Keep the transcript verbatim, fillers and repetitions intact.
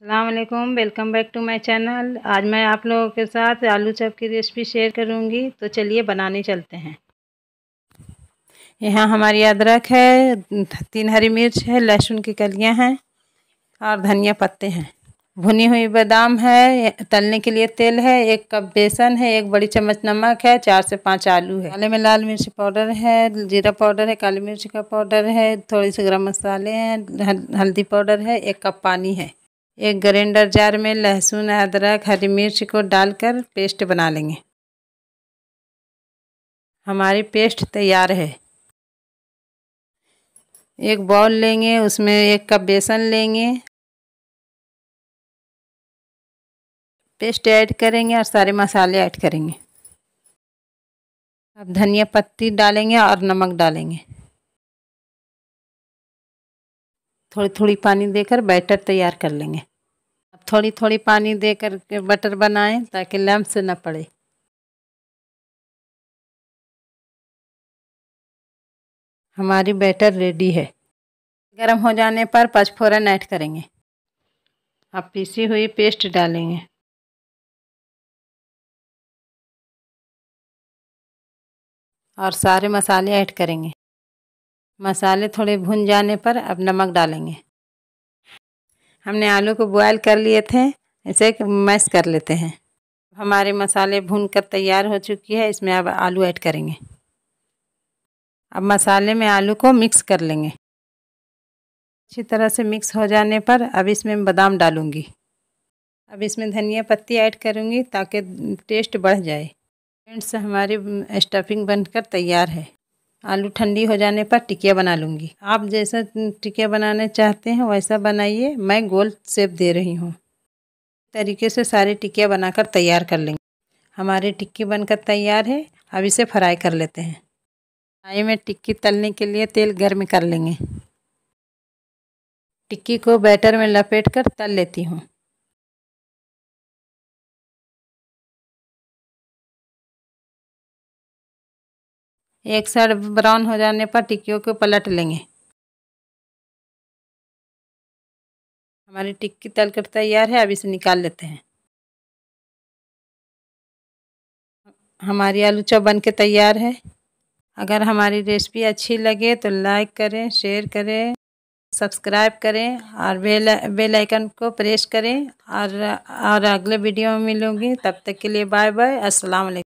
अस्सलामुअलैकुम, welcome back to my channel. आज मैं आप लोगों के साथ आलू चप की रेसिपी शेयर करूंगी, तो चलिए बनाने चलते हैं। यहाँ हमारी अदरक है, तीन हरी मिर्च है, लहसुन की कलियाँ हैं और धनिया पत्ते हैं, भुनी हुई बादाम है, तलने के लिए तेल है, एक कप बेसन है, एक बड़ी चम्मच नमक है, चार से पाँच आलू है। मसाले में लाल मिर्च पाउडर है, जीरा पाउडर है, काली मिर्च का पाउडर है, थोड़ी सी गरम मसाले हैं, हल्दी पाउडर है, एक कप पानी है। एक ग्राइंडर जार में लहसुन, अदरक, हरी मिर्च को डालकर पेस्ट बना लेंगे। हमारी पेस्ट तैयार है। एक बाउल लेंगे, उसमें एक कप बेसन लेंगे, पेस्ट ऐड करेंगे और सारे मसाले ऐड करेंगे। अब धनिया पत्ती डालेंगे और नमक डालेंगे। थोड़ी थोड़ी पानी देकर बैटर तैयार कर लेंगे। अब थोड़ी थोड़ी पानी देकर के बैटर बनाएं ताकि लम्प से न पड़े। हमारी बैटर रेडी है। गर्म हो जाने पर पचफोरन ऐड करेंगे। अब पीसी हुई पेस्ट डालेंगे। और सारे मसाले ऐड करेंगे। मसाले थोड़े भुन जाने पर अब नमक डालेंगे। हमने आलू को बॉयल कर लिए थे, इसे मैश कर लेते हैं। हमारे मसाले भुन कर तैयार हो चुकी है, इसमें अब आलू ऐड करेंगे। अब मसाले में आलू को मिक्स कर लेंगे। अच्छी तरह से मिक्स हो जाने पर अब इसमें बादाम डालूंगी। अब इसमें धनिया पत्ती ऐड करूंगी ताकि टेस्ट बढ़ जाए। फ्रेंड्स, हमारी स्टफिंग बनकर तैयार है। आलू ठंडी हो जाने पर टिकिया बना लूँगी। आप जैसा टिकिया बनाना चाहते हैं वैसा बनाइए, मैं गोल शेप दे रही हूँ। तरीके से सारे टिकिया बनाकर तैयार कर लेंगे। हमारे टिक्की बनकर तैयार है। अब इसे फ्राई कर लेते हैं। कढ़ाई में टिक्की तलने के लिए तेल गर्म कर लेंगे। टिक्की को बैटर में लपेट कर तल लेती हूँ। एक साइड ब्राउन हो जाने पर टिक्कियों को पलट लेंगे। हमारी टिक्की तलकर तैयार है। अब इसे निकाल लेते हैं। हमारी आलू चप बन के तैयार है। अगर हमारी रेसिपी अच्छी लगे तो लाइक करें, शेयर करें, सब्सक्राइब करें और बेल बेल आइकन को प्रेस करें। और, और अगले वीडियो में मिलूँगी। तब तक के लिए बाय बाय। अस्सलाम वालेकुम।